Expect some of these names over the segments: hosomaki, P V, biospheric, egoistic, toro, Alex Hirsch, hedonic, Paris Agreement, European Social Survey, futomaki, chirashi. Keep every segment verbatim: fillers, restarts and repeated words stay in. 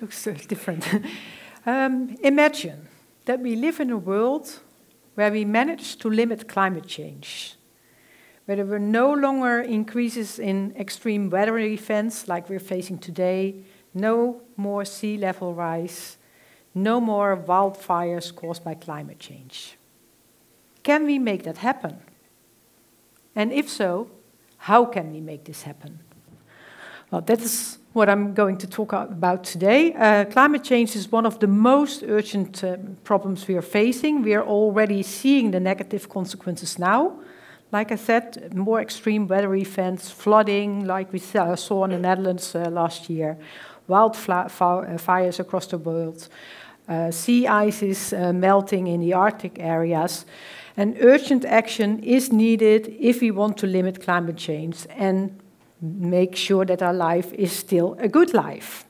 looks uh, different. um, imagine that we live in a world where we manage to limit climate change, where there were no longer increases in extreme weather events like we're facing today, no more sea level rise, no more wildfires caused by climate change. Can we make that happen? And if so, how can we make this happen? Well, that is what I'm going to talk about today. Uh, climate change is one of the most urgent um, problems we are facing. We are already seeing the negative consequences now. Like I said, more extreme weather events, flooding, like we saw in the Netherlands uh, last year, wildfires across the world, uh, sea ice is uh, melting in the Arctic areas. And urgent action is needed if we want to limit climate change and make sure that our life is still a good life.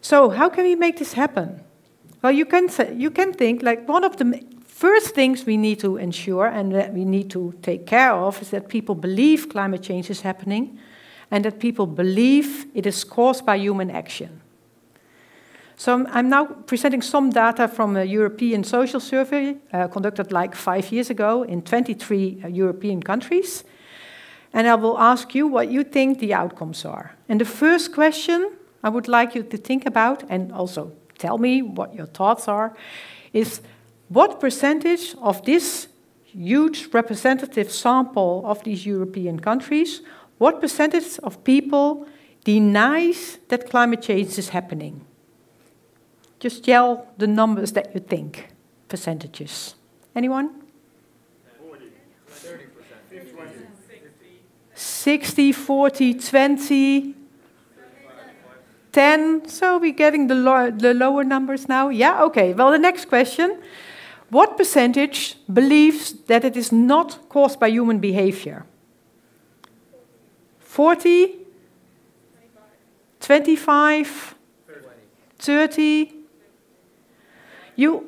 So how can we make this happen? Well, you can, you can think like one of the first things we need to ensure and that we need to take care of is that people believe climate change is happening and that people believe it is caused by human action. So I'm now presenting some data from a European Social Survey uh, conducted like five years ago in twenty-three uh, European countries. And I will ask you what you think the outcomes are. And the first question I would like you to think about, and also tell me what your thoughts are, is what percentage of this huge representative sample of these European countries, what percentage of people denies that climate change is happening? Just yell the numbers that you think, percentages. Anyone? sixty, forty, twenty, ten. So we're getting the, lo the lower numbers now. Yeah, okay. Well, the next question. What percentage believes that it is not caused by human behavior? forty, twenty-five, thirty. You,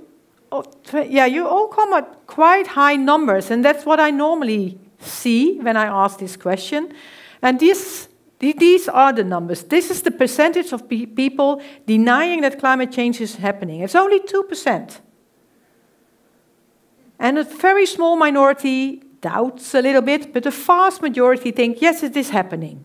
oh, yeah, you all come at quite high numbers, and that's what I normally see when I ask this question. And this, these are the numbers. This is the percentage of pe people denying that climate change is happening. It's only two percent. And a very small minority doubts a little bit, but the vast majority think, yes, it is happening.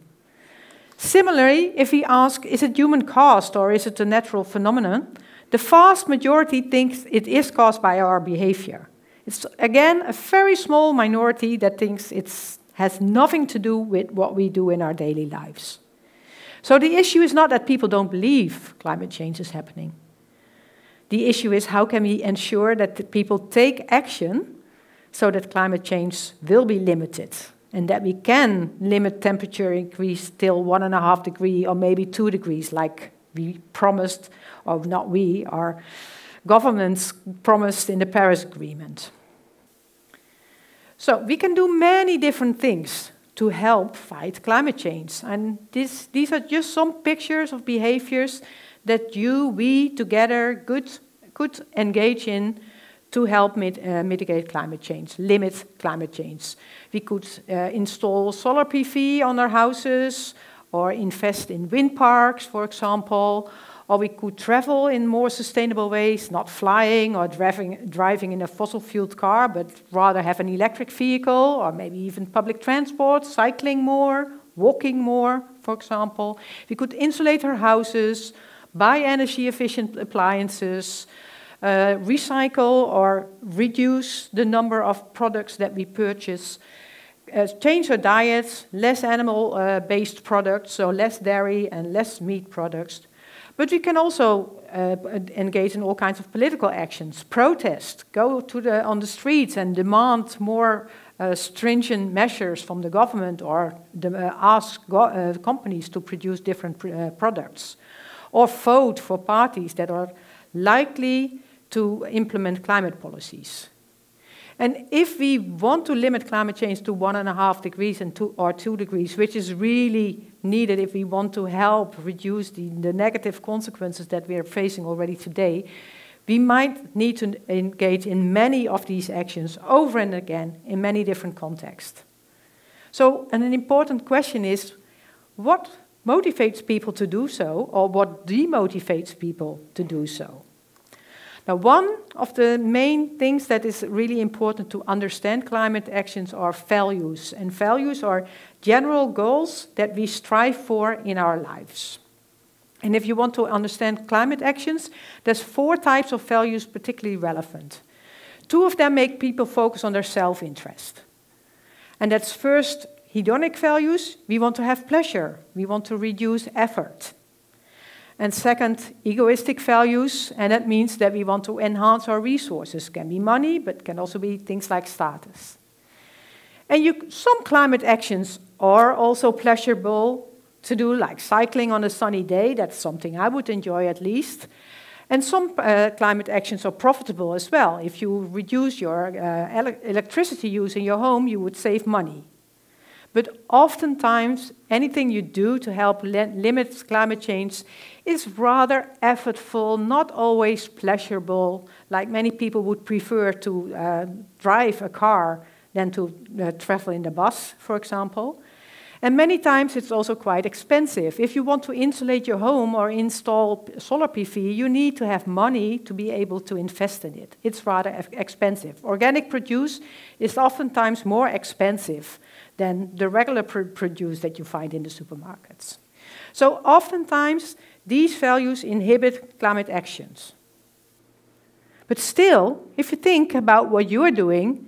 Similarly, if we ask, is it human caused or is it a natural phenomenon? The vast majority thinks it is caused by our behavior. It's, again, a very small minority that thinks it has nothing to do with what we do in our daily lives. So the issue is not that people don't believe climate change is happening. The issue is how can we ensure that the people take action so that climate change will be limited and that we can limit temperature increase till one and a half degree or maybe two degrees like we promised, or not we, our governments promised in the Paris Agreement. So we can do many different things to help fight climate change. And this, these are just some pictures of behaviors that you, we, together could, could engage in to help mit, uh, mitigate climate change, limit climate change. We could uh, install solar P V on our houses, or invest in wind parks, for example, or we could travel in more sustainable ways, not flying or driving, driving in a fossil-fueled car, but rather have an electric vehicle, or maybe even public transport, cycling more, walking more, for example. We could insulate our houses, buy energy-efficient appliances, uh, recycle or reduce the number of products that we purchase, Uh, change our diets, less animal-based uh, products, so less dairy and less meat products. But we can also uh, engage in all kinds of political actions, protest, go to the, on the streets and demand more uh, stringent measures from the government, or the, uh, ask go uh, companies to produce different pr uh, products, or vote for parties that are likely to implement climate policies. And if we want to limit climate change to one and a half degrees and two, or two degrees, which is really needed if we want to help reduce the, the negative consequences that we are facing already today, we might need to engage in many of these actions over and again in many different contexts. So, and an important question is, what motivates people to do so, or what demotivates people to do so. Now, one of the main things that is really important to understand climate actions are values. And values are general goals that we strive for in our lives. And if you want to understand climate actions, there's four types of values particularly relevant. Two of them make people focus on their self-interest. And that's first, hedonic values. We want to have pleasure. We want to reduce effort. And second, egoistic values, and that means that we want to enhance our resources. It can be money, but it can also be things like status. And you, some climate actions are also pleasurable to do, like cycling on a sunny day. That's something I would enjoy at least. And some uh, climate actions are profitable as well. If you reduce your uh, ele electricity use in your home, you would save money. But oftentimes, anything you do to help limit climate change is rather effortful, not always pleasurable, like many people would prefer to uh, drive a car than to uh, travel in the bus, for example. And many times it's also quite expensive. If you want to insulate your home or install solar P V, you need to have money to be able to invest in it. It's rather expensive. Organic produce is oftentimes more expensive than the regular pr produce that you find in the supermarkets. So oftentimes, these values inhibit climate actions. But still, if you think about what you are doing,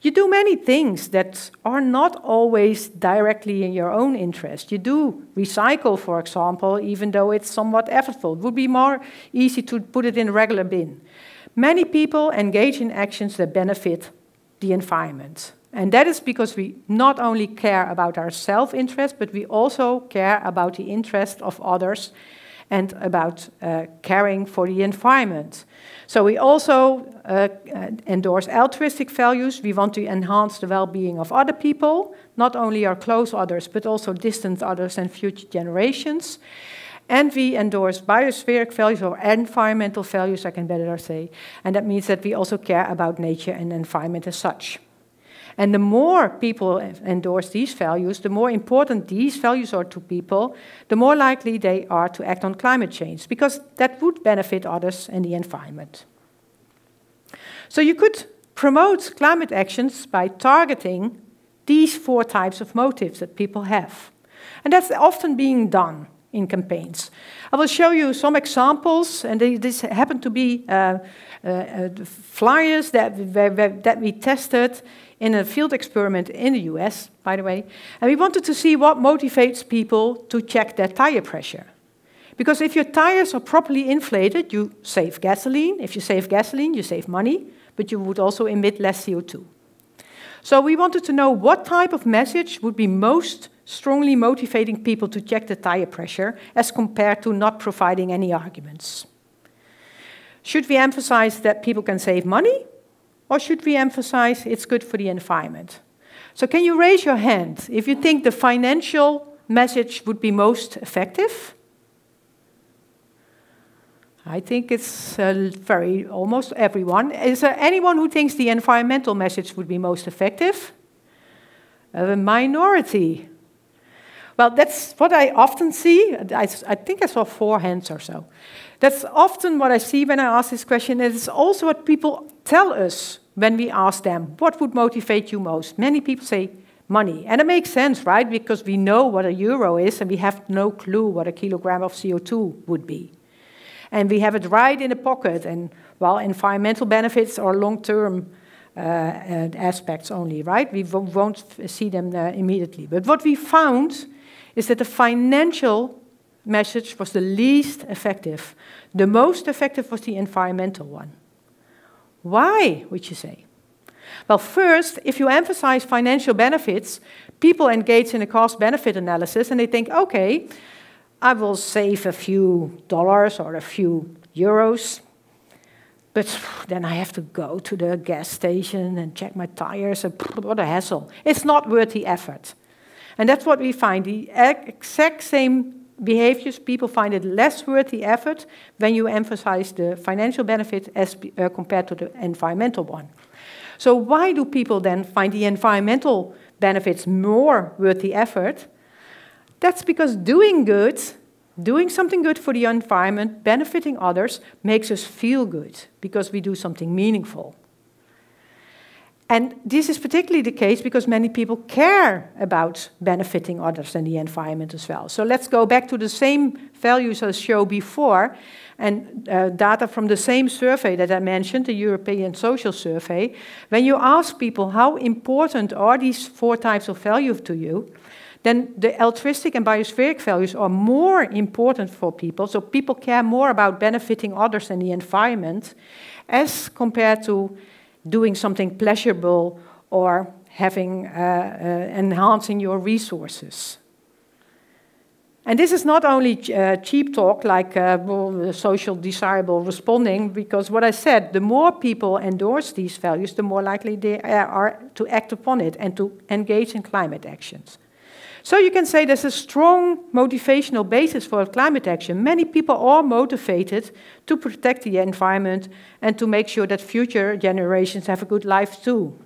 you do many things that are not always directly in your own interest. You do recycle, for example, even though it's somewhat effortful. It would be more easy to put it in a regular bin. Many people engage in actions that benefit the environment. And that is because we not only care about our self-interest, but we also care about the interest of others and about uh, caring for the environment. So we also uh, endorse altruistic values. We want to enhance the well-being of other people, not only our close others, but also distant others and future generations. And we endorse biospheric values or environmental values, I can better say. And that means that we also care about nature and environment as such. And the more people endorse these values, the more important these values are to people, the more likely they are to act on climate change, because that would benefit others and the environment. So you could promote climate actions by targeting these four types of motives that people have. And that's often being done in campaigns. I will show you some examples, and they, this happened to be uh, uh, uh, flyers that we, that we tested in a field experiment in the U S, by the way, and we wanted to see what motivates people to check their tire pressure. Because if your tires are properly inflated, you save gasoline. If you save gasoline, you save money, but you would also emit less C O two. So we wanted to know what type of message would be most strongly motivating people to check the tire pressure as compared to not providing any arguments. Should we emphasize that people can save money? Or should we emphasize it's good for the environment? So can you raise your hand if you think the financial message would be most effective? I think it's uh, very, almost everyone. Is there anyone who thinks the environmental message would be most effective? A minority. Well, that's what I often see. I, I think I saw four hands or so. That's often what I see when I ask this question, and it's also what people tell us when we ask them, what would motivate you most? Many people say money, and it makes sense, right? Because we know what a euro is, and we have no clue what a kilogram of C O two would be. And we have it right in the pocket, and well, environmental benefits are long-term uh, aspects only, right? We won't see them uh, immediately. But what we found is that the financial message was the least effective. The most effective was the environmental one. Why, would you say? Well, first, if you emphasize financial benefits, people engage in a cost-benefit analysis and they think, okay, I will save a few dollars or a few euros, but then I have to go to the gas station and check my tires, and what a hassle. It's not worth the effort. And that's what we find, the exact same behaviors. People find it less worth the effort when you emphasize the financial benefit as uh, compared to the environmental one. So why do people then find the environmental benefits more worth the effort? That's because doing good, doing something good for the environment, benefiting others, makes us feel good because we do something meaningful. And this is particularly the case because many people care about benefiting others and the environment as well. So let's go back to the same values as shown before, and uh, data from the same survey that I mentioned, the European Social Survey. When you ask people how important are these four types of value to you, then the altruistic and biospheric values are more important for people. So people care more about benefiting others and the environment as compared to doing something pleasurable or having, uh, uh, enhancing your resources. And this is not only uh, cheap talk like uh, social desirable responding, because what I said, the more people endorse these values, the more likely they are to act upon it and to engage in climate actions. So you can say there's a strong motivational basis for climate action. Many people are motivated to protect the environment and to make sure that future generations have a good life too.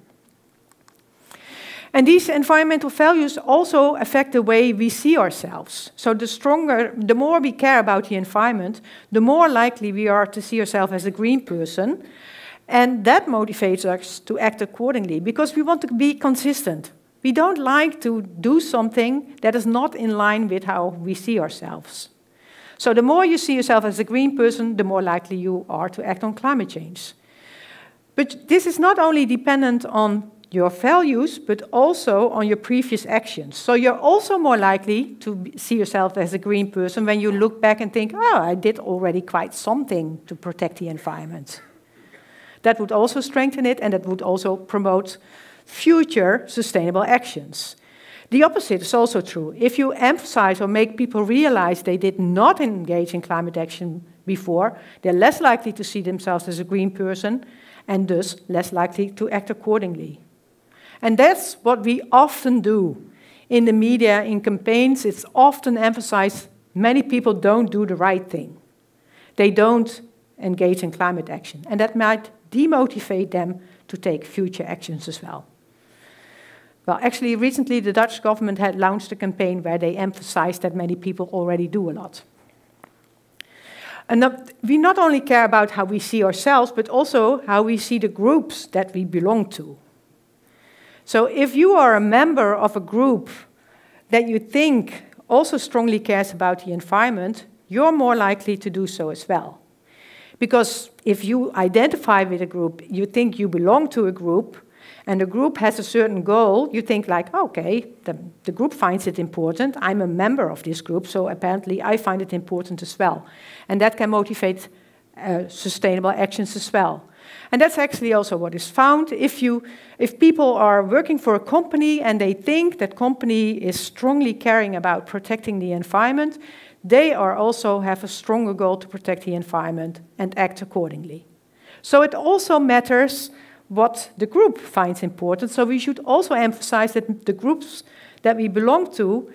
And these environmental values also affect the way we see ourselves. So the stronger, the more we care about the environment, the more likely we are to see ourselves as a green person. And that motivates us to act accordingly, because we want to be consistent. We don't like to do something that is not in line with how we see ourselves. So the more you see yourself as a green person, the more likely you are to act on climate change. But this is not only dependent on your values, but also on your previous actions. So you're also more likely to see yourself as a green person when you look back and think, oh, I did already quite something to protect the environment. That would also strengthen it, and that would also promote future sustainable actions. The opposite is also true. If you emphasize or make people realize they did not engage in climate action before, they're less likely to see themselves as a green person and thus less likely to act accordingly. And that's what we often do. In the media, in campaigns, it's often emphasized many people don't do the right thing. They don't engage in climate action, and that might demotivate them to take future actions as well. Well, actually, recently the Dutch government had launched a campaign where they emphasized that many people already do a lot. And we not only care about how we see ourselves, but also how we see the groups that we belong to. So if you are a member of a group that you think also strongly cares about the environment, you're more likely to do so as well. Because if you identify with a group, you think you belong to a group, and the group has a certain goal, you think like, okay, the, the group finds it important, I'm a member of this group, so apparently I find it important as well. And that can motivate uh, sustainable actions as well. And that's actually also what is found. If, you, if people are working for a company and they think that company is strongly caring about protecting the environment, they are also have a stronger goal to protect the environment and act accordingly. So it also matters what the group finds important. So we should also emphasize that the groups that we belong to,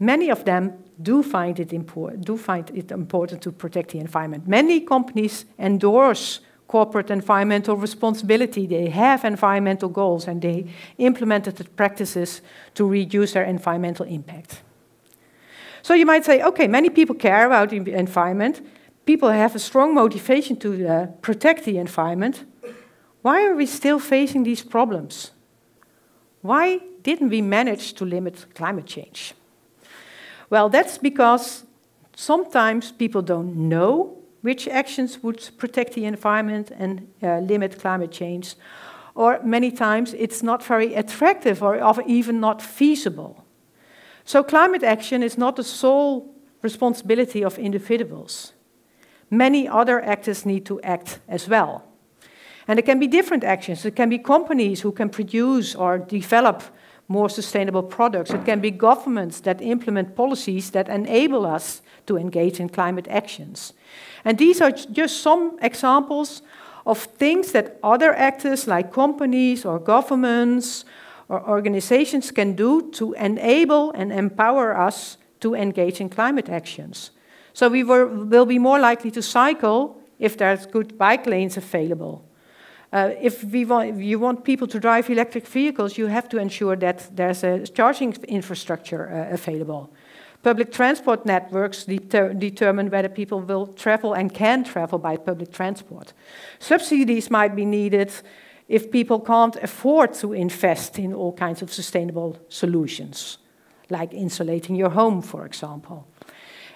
many of them do find it important, do find it important to protect the environment. Many companies endorse corporate environmental responsibility. They have environmental goals and they implemented the practices to reduce their environmental impact. So you might say, okay, many people care about the environment. People have a strong motivation to uh, protect the environment. Why are we still facing these problems? Why didn't we manage to limit climate change? Well, that's because sometimes people don't know which actions would protect the environment and uh, limit climate change. Or many times it's not very attractive or even not feasible. So climate action is not the sole responsibility of individuals. Many other actors need to act as well. And it can be different actions. It can be companies who can produce or develop more sustainable products. It can be governments that implement policies that enable us to engage in climate actions. And these are just some examples of things that other actors like companies or governments or organizations can do to enable and empower us to engage in climate actions. So we were, will be more likely to cycle if there's good bike lanes available. Uh, if we want, if you want people to drive electric vehicles, you have to ensure that there's a charging infrastructure uh, available. Public transport networks deter determine whether people will travel and can travel by public transport. Subsidies might be needed if people can't afford to invest in all kinds of sustainable solutions, like insulating your home, for example.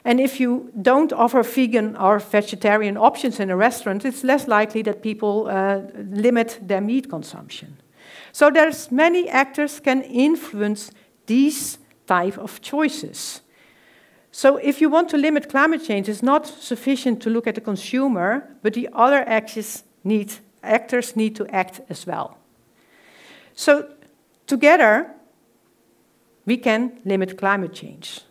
And if you don't offer vegan or vegetarian options in a restaurant, it's less likely that people uh, limit their meat consumption. So there's many actors can influence these type of choices. So if you want to limit climate change, it's not sufficient to look at the consumer, but the other actors need, actors need to act as well. So together, we can limit climate change.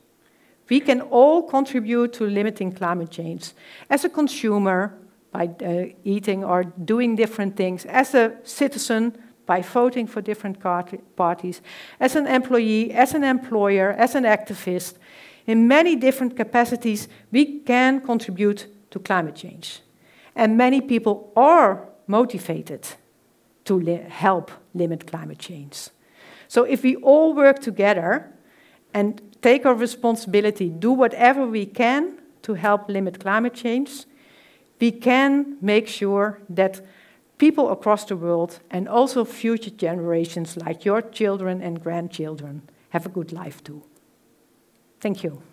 We can all contribute to limiting climate change as a consumer by uh, eating or doing different things, as a citizen by voting for different parties, as an employee, as an employer, as an activist. In many different capacities, we can contribute to climate change. And many people are motivated to li help limit climate change. So if we all work together and take our responsibility, do whatever we can to help limit climate change, we can make sure that people across the world and also future generations like your children and grandchildren have a good life too. Thank you.